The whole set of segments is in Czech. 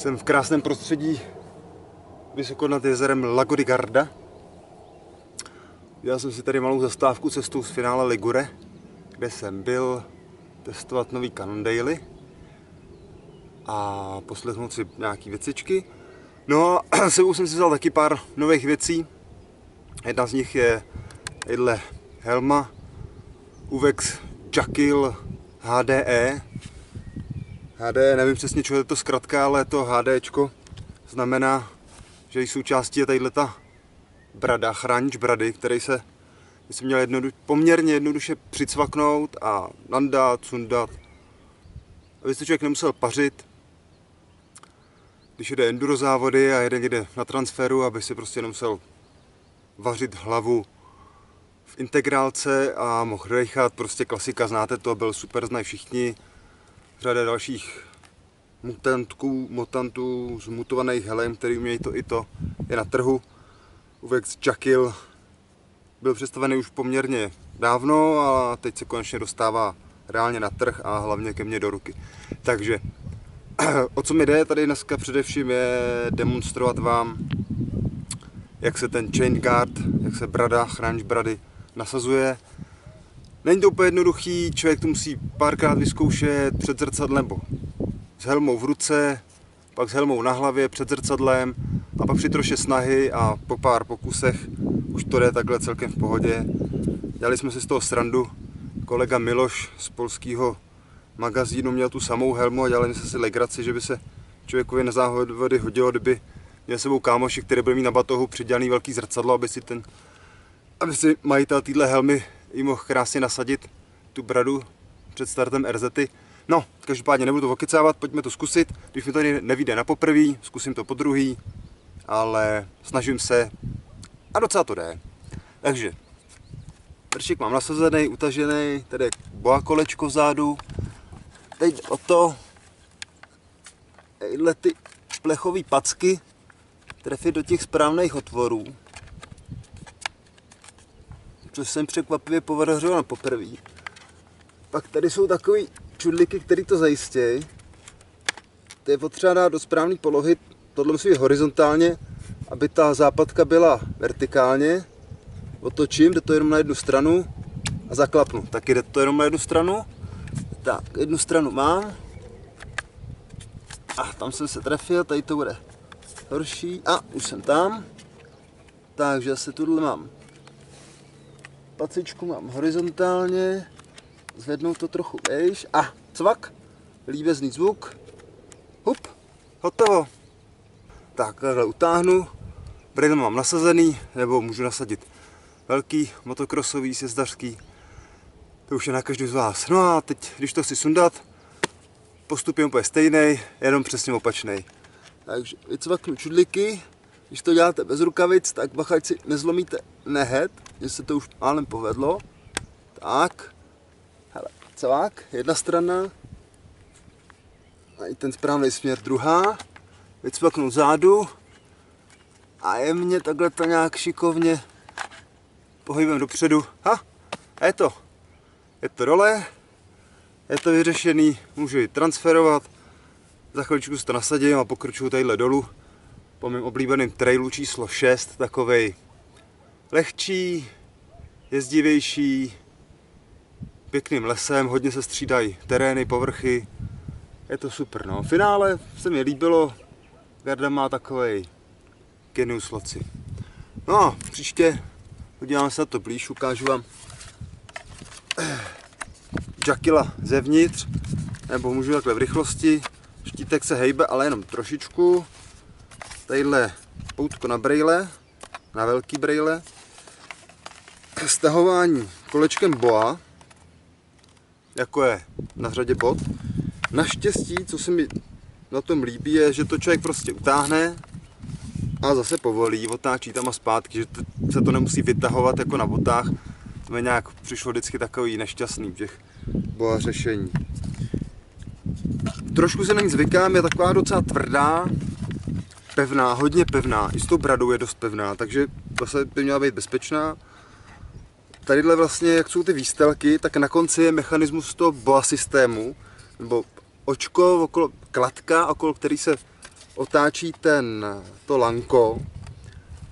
Jsem v krásném prostředí, vysoko nad jezerem Lago di Garda. Dělal jsem si tady malou zastávku cestou z finále Ligure, kde jsem byl testovat nový Cannondale a poslechnout si nějaký věcičky. No a sebou jsem si vzal taky pár nových věcí. Jedna z nich je tadyhle helma Uvex Jakkyl HDE. HD, nevím přesně, čeho je to zkratka, ale to HDčko znamená, že její součástí je tadyhleta brada, chránič brady, který se jsem měl poměrně jednoduše přicvaknout a nandat, sundat, aby se člověk nemusel pařit, když jde enduro závody a jede někde na transferu, aby si prostě nemusel vařit hlavu v integrálce a mohl dejchat. Prostě klasika, znáte to, byl super, znají všichni. Řada dalších mutantů, zmutovaných helem, který umějí to i to, je na trhu. Uvex Jakkyl byl představený už poměrně dávno a teď se konečně dostává reálně na trh a hlavně ke mně do ruky. Takže o co mi jde tady dneska především je demonstrovat vám, jak se ten chain guard, jak se brada, chránič brady nasazuje. Není to úplně jednoduchý, člověk to musí párkrát vyzkoušet před zrcadlem, nebo s helmou v ruce, pak s helmou na hlavě, před zrcadlem a pak při troše snahy a po pár pokusech už to jde takhle celkem v pohodě. Dělali jsme si z toho srandu, kolega Miloš z polského magazínu měl tu samou helmu a dělali jsme si legraci, že by se člověkovi na závody hodilo, kdyby měl s sebou kámoši, který byl mít na batohu přidělaný velký zrcadlo, aby si majitel téhle helmy jí mohl krásně nasadit tu bradu před startem RZ-y. No, každopádně nebudu to okecávat, pojďme to zkusit. Když mi to nevyjde na poprvý, zkusím to po druhý, ale snažím se a docela to jde. Takže vršek mám nasazený, utažený, tady je BOA kolečko vzadu. Teď jde o to, tyhle ty plechové packy trefit do těch správných otvorů. Což jsem překvapivě povařil na poprvý. Pak tady jsou takový čudliky, který to zajistějí. To je potřeba dát do správné polohy, tohle musí být horizontálně, aby ta západka byla vertikálně. Otočím, jde to jenom na jednu stranu a zaklapnu. Taky jde to jenom na jednu stranu. Tak, jednu stranu mám. A tam jsem se trefil, tady to bude horší. A už jsem tam. Takže asi tuhle mám. Pacičku mám horizontálně, zvednou to trochu vejš a cvak, líbezný zvuk, hup, hotovo. Tak, takhle utáhnu, brejle mám nasazený, nebo můžu nasadit velký, motokrosový, sjezdařský, to už je na každý z vás. No a teď, když to chci sundat, postup je úplně stejný, jenom přesně opačný. Takže vycvaknu čudliky. Když to děláte bez rukavic, tak bacha, ať si nezlomíte nehet, že se to už málem povedlo. Tak, hele, cvak, jedna strana, a i ten správný směr, druhá, vycvaknu zádu a jemně takhle to nějak šikovně pohybem dopředu. Ha, a je to dole, je to vyřešený, můžu ji transferovat, za chviličku se to nasadím a pokračuju tadyhle dolů. Po mém oblíbeném trailu číslo 6, takovej lehčí, jezdivější, pěkným lesem, hodně se střídají terény, povrchy, je to super. No. V finále se mi líbilo, Garda má takovej genius loci. No a příště podívám se na to blíž, ukážu vám Jakkyla zevnitř, nebo můžu takhle v rychlosti, štítek se hejbe, ale jenom trošičku. Tadyhle poutko na brejle, na velký brejle, stahování kolečkem BOA, jako je na řadě bod. Naštěstí, co se mi na tom líbí, je, že to člověk prostě utáhne a zase povolí, otáčí tam a zpátky, že se to nemusí vytahovat jako na botách. To mi nějak přišlo vždycky takový nešťastný těch BOA řešení. Trošku se na ní zvykám, je taková docela tvrdá, pevná, hodně pevná, i s tou bradou je dost pevná, takže vlastně by měla být bezpečná. Tadyhle vlastně, jak jsou ty výstelky, tak na konci je mechanismus toho BOA systému, nebo očko, okolo, kladka, okolo který se otáčí to lanko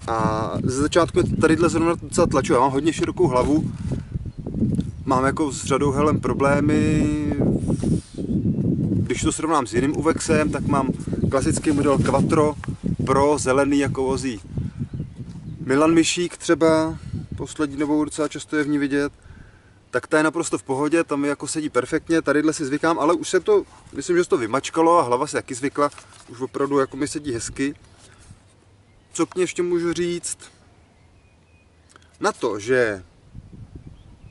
a ze začátku tadyhle zrovna docela tlaču, já mám hodně širokou hlavu, mám jako s řadou helem problémy, když to srovnám s jiným Uvexem, tak mám klasický model Quattro pro zelený, jako vozí Milan Myšík třeba, poslední dobou docela často je v ní vidět, tak ta je naprosto v pohodě, tam jako sedí perfektně, tadyhle si zvykám, ale už se to, myslím, že se to vymačkalo a hlava se taky zvykla, už opravdu jako mi sedí hezky. Co k ní ještě můžu říct? Na to, že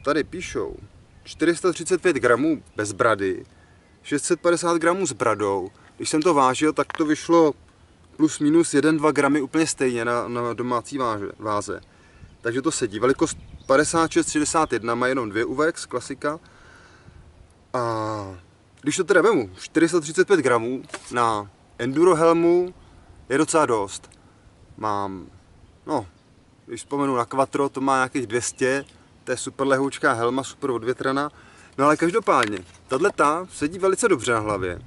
tady píšou 435 gramů bez brady, 650 gramů s bradou, když jsem to vážil, tak to vyšlo plus minus 1-2 gramy úplně stejně na domácí váze. Takže to sedí. Velikost 56-61 má jenom 2 Uvex, klasika. A když to teda vemu, 435 gramů na enduro helmu je docela dost. Mám, no, když vzpomenu na Quattro, to má nějakých 200, to je super lehoučká helma, super odvětraná. No ale každopádně, tato sedí velice dobře na hlavě.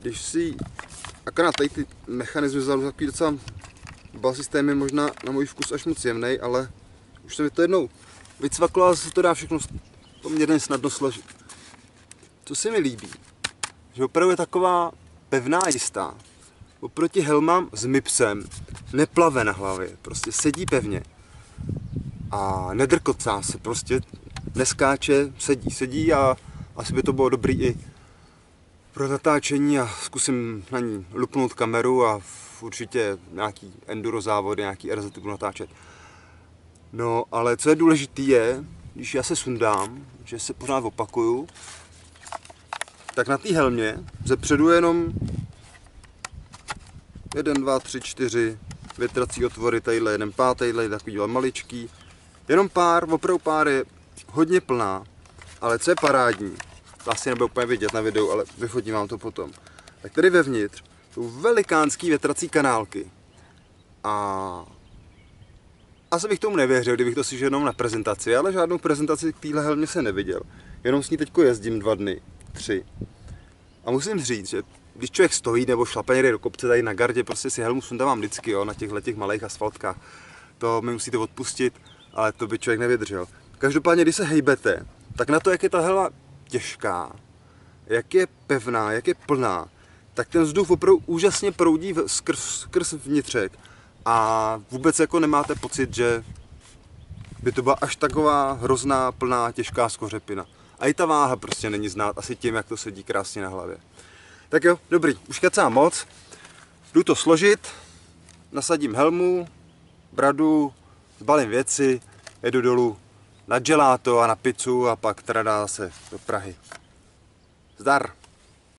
Když si akorát tady ty mechanizmy vzal takový docela systém je možná na můj vkus až moc jemnej, ale už se mi to jednou vycvaklo a se to dá všechno poměrně snadno složit. Co se mi líbí, že opravdu je taková pevná jistá. Oproti helmám s MIPSem neplave na hlavě, prostě sedí pevně a nedrkocá se, prostě neskáče, sedí a asi by to bylo dobrý i pro natáčení a zkusím na ní lupnout kameru a určitě nějaký enduro závody, nějaký RZ budu natáčet. No ale co je důležité je, když já se sundám, že se pořád opakuju, tak na té helmě zepředu jenom 1, 2, 3, 4 větrací otvory, tadyhle jeden pár, tadyhle takový maličký. Jenom pár, opravdu pár je hodně plná, ale co je parádní, to asi nebude úplně vidět na videu, ale vychodím vám to potom. Tak tady vevnitř jsou velikánský větrací kanálky. A asi bych tomu nevěřil, kdybych to si žil jenom na prezentaci, ale žádnou prezentaci k téhle helmě jsem neviděl. Jenom s ní teď jezdím 2 dny, 3. A musím říct, že když člověk stojí nebo šlape někde do kopce tady na Gardě, prostě si helmu sundávám vždycky, jo, na těchto malých asfaltkách. To mi musíte odpustit, ale to by člověk nevydržel. Každopádně, když se hejbete, tak na to, jak je ta helma těžká, jak je pevná, jak je plná, tak ten vzduch opravdu úžasně proudí skrz vnitřek a vůbec jako nemáte pocit, že by to byla až taková hrozná, plná, těžká skořepina. A i ta váha prostě není znát, asi tím, jak to sedí krásně na hlavě. Tak jo, dobrý, už kecám moc, jdu to složit, nasadím helmu, bradu, zbalím věci, jedu dolů na gelato a na pizzu a pak teda dá se do Prahy. Zdar!